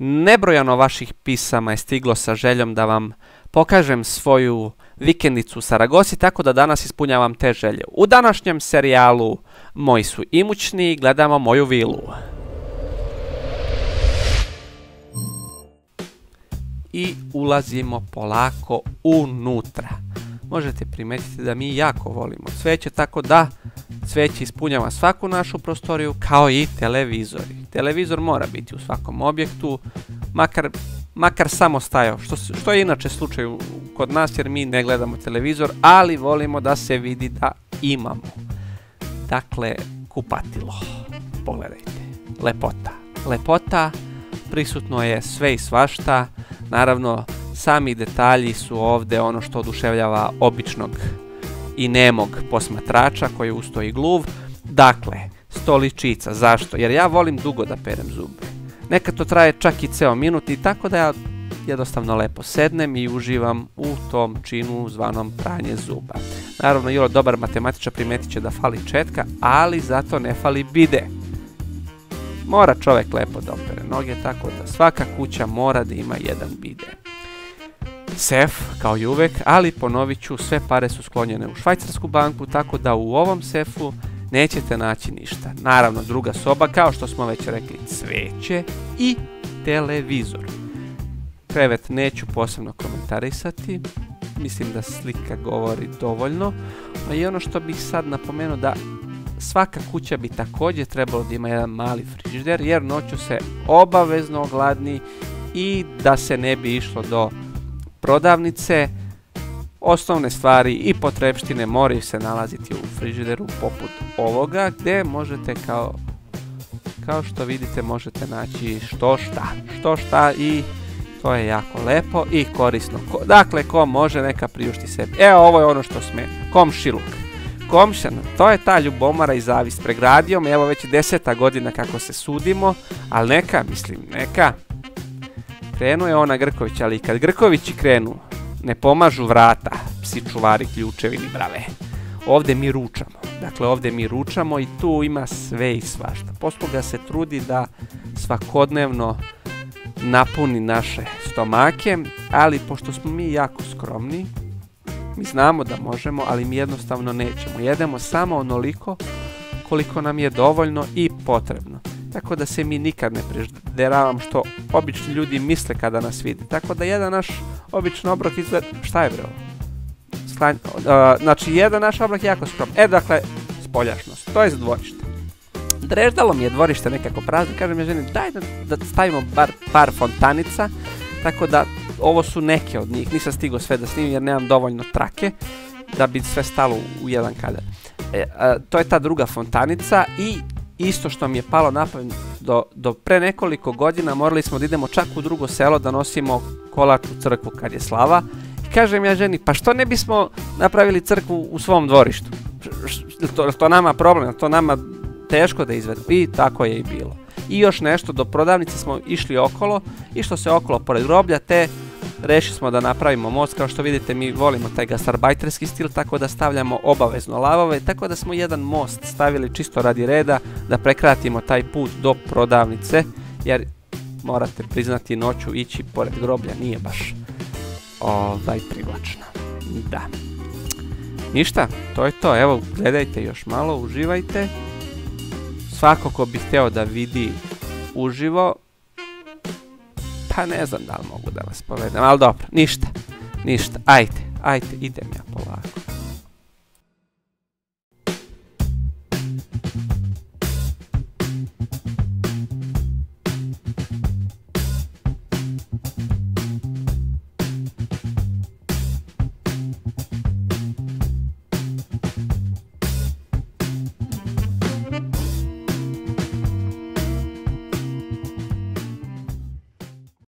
Nebrojano vaših pisama je stiglo sa željom da vam pokažem svoju vikendicu u Saragosi, tako da danas ispunjavam te želje. U današnjem serijalu Moji su imućni gledamo moju vilu. I ulazimo polako unutra. Možete primetiti da mi jako volimo cveće, tako da cveće ispunjava svaku našu prostoriju, kao i televizori. Televizor mora biti u svakom objektu, makar samo stajao, što je inače slučaj kod nas jer mi ne gledamo televizor, ali volimo da se vidi da imamo. Dakle, kupatilo. Pogledajte. Lepota. Lepota, prisutno je sve i svašta. Naravno, sami detalji su ovdje ono što oduševljava običnog i nemog posmatrača koji ustoji gluv. Dakle, stoličica. Zašto? Jer ja volim dugo da perem zube. Nekad to traje čak i ceo minut i tako da ja jednostavno lepo sednem i uživam u tom činu zvanom pranje zuba. Naravno, Juro, dobar matematičar, primetit će da fali četka, ali zato ne fali bide. Mora čovek lepo da opere noge, tako da svaka kuća mora da ima jedan bide. Sef, kao i uvek, ali ponovit ću, sve pare su sklonjene u švajcarsku banku, tako da u ovom sefu nećete naći ništa. Naravno, druga soba, kao što smo već rekli, cveće i televizor. Krevet neću posebno komentarisati, mislim da slika govori dovoljno. I ono što bih sad napomenuo da svaka kuća bi također trebalo da ima jedan mali frižider, jer noću se obavezno ogladni i da se ne bi išlo do prodavnice. Osnovne stvari i potrepštine moraju se nalaziti u frižideru poput ovoga, gdje možete kao što vidite možete naći što šta i to je jako lepo i korisno. Dakle, ko može neka priušti sebi. Evo, ovo je ono što sme, komšiluk. Komšana, to je ta ljubomara i zavist pregradijom, evo već 10 godina kako se sudimo, ali neka, mislim, neka. Krenuo je ona Grković, ali kad Grkovići krenu, ne pomažu vrata, psi čuvari, ključevi ili brave. Ovdje mi ručamo, dakle ovdje mi ručamo i tu ima sve i svašta. Posluga se trudi da svakodnevno napuni naše stomake, ali pošto smo mi jako skromni, mi znamo da možemo, ali mi jednostavno nećemo. Jedemo samo onoliko koliko nam je dovoljno i potrebno. Tako da se mi nikad ne prežderavam što obični ljudi misle kada nas vide. Tako da jedan naš običan obrok izgleda... Šta je bilo? Znači, jedan naš obrok je jako skrom. E, dakle, spoljašnost. To je dvorište. Dreždalo mi je dvorište nekako prazno. Kažem ja ženi, daj da stavimo par fontanica. Tako da... Ovo su neke od njih, nisam stigao sve da snimim jer nemam dovoljno trake da bi sve stalo u jedan kadar. To je ta druga fontanica i isto što mi je palo na pamet, do pre nekoliko godina morali smo da idemo čak u drugo selo da nosimo kolač u crkvu kad je slava. I kažem ja ženi, pa što ne bismo napravili crkvu u svom dvorištu? To nama problem, to nama teško da izvedemo i tako je i bilo. I još nešto, do prodavnice smo išli okolo, išlo se okolo pored groblja te rešili smo da napravimo most, kao što vidite mi volimo taj gastarbajterski stil, tako da stavljamo obavezno lavove, tako da smo jedan most stavili čisto radi reda da prekratimo taj put do prodavnice, jer morate priznati noću ići pored groblja nije baš privlačno. Da. Ništa, to je to, evo gledajte još malo, uživajte. Svako ko bi hteo da vidi uživo, pa ne znam da li mogu da vas povedem, ali dobro, ništa, ajde, idem ja polako.